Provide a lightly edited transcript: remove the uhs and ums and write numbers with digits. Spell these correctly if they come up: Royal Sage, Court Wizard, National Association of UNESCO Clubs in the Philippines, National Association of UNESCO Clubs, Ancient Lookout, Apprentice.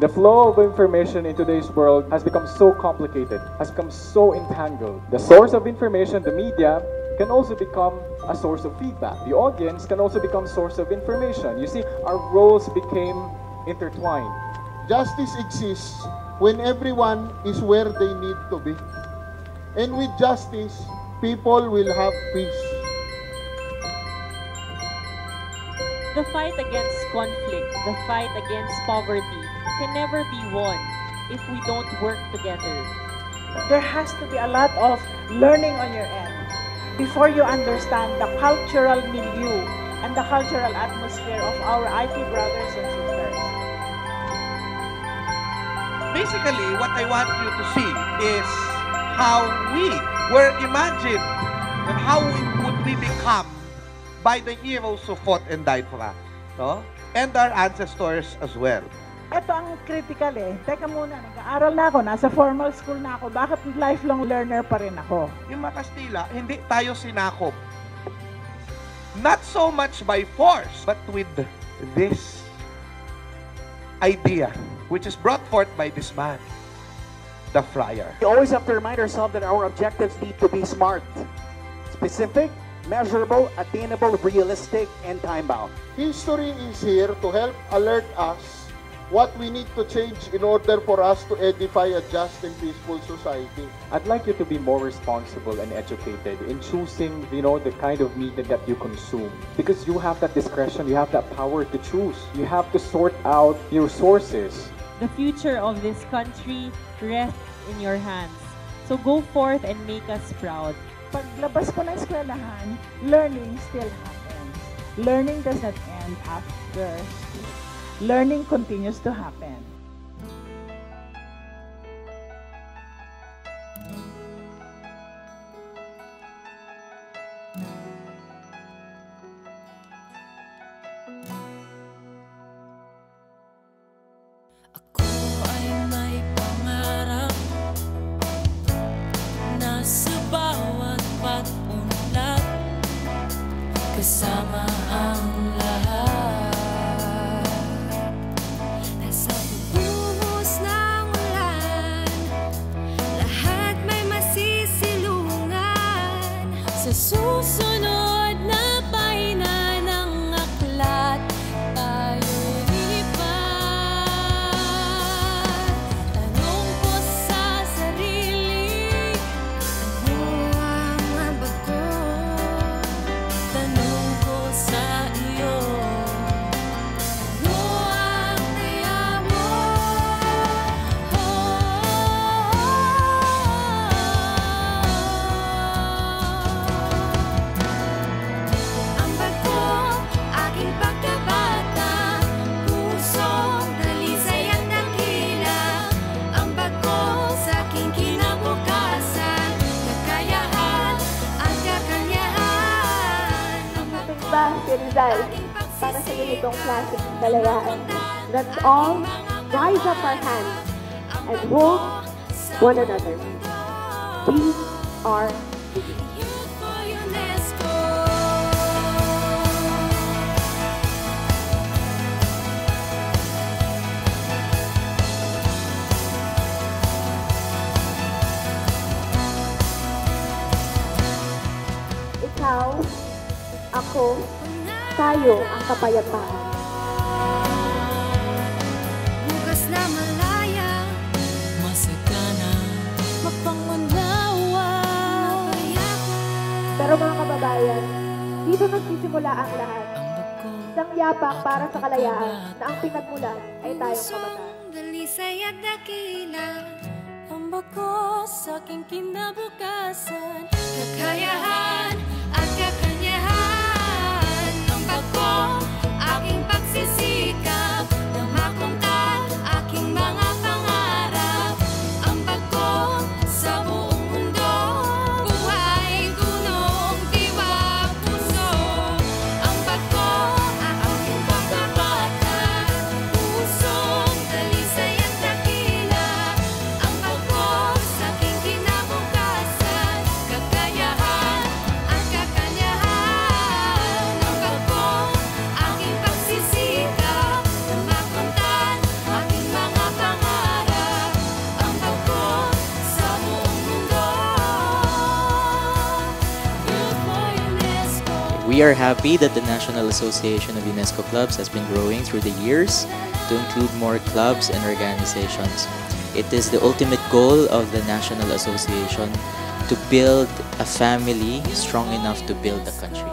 The flow of information in today's world has become so complicated, has become so entangled. The source of information, the media, can also become a source of feedback. The audience can also become a source of information. You see, our roles became intertwined. Justice exists when everyone is where they need to be. And with justice, people will have peace. The fight against conflict, the fight against poverty, can never be won if we don't work together. There has to be a lot of learning on your end before you understand the cultural milieu and the cultural atmosphere of our IP brothers and sisters. Basically, what I want you to see is how we were imagined and how we become by the heroes who fought and died for us, no? And our ancestors as well. Ito ang critical eh. Teka muna, nag-aaral na ako, nasa formal school na ako, bakit lifelong learner pa rin ako? Yung mga Kastila, hindi tayo sinakop. Not so much by force, but with this idea, which is brought forth by this man, the friar. We always have to remind ourselves that our objectives need to be smart, specific, measurable, attainable, realistic, and time-bound. History is here to help alert us what we need to change in order for us to edify a just and peaceful society. I'd like you to be more responsible and educated in choosing, you know, the kind of media that you consume. Because you have that discretion, you have that power to choose. You have to sort out your sources. The future of this country rests in your hands. So go forth and make us proud. Paglabas ko ng eskwelahan, learning still happens. Learning does not end after school. Learning continues to happen. Let's all rise up our hands and hold one another. We are the Ikaw, ako, tayo ang kapayapaan. Pero mga kababayan, dito nagsisimula ang lahat. Isang yapang para sa kalayaan na ang pinagmulan ay tayong kabataan. Dalisay at dakila, ambag ko sa aking kinabukasan. Kakayahan at kakanyahan, ambag ko aking pagsisikap na makuntat aking mga pangarap. Ambag ko sa buhay. We are happy that the National Association of UNESCO Clubs has been growing through the years to include more clubs and organizations. It is the ultimate goal of the National Association to build a family strong enough to build a country.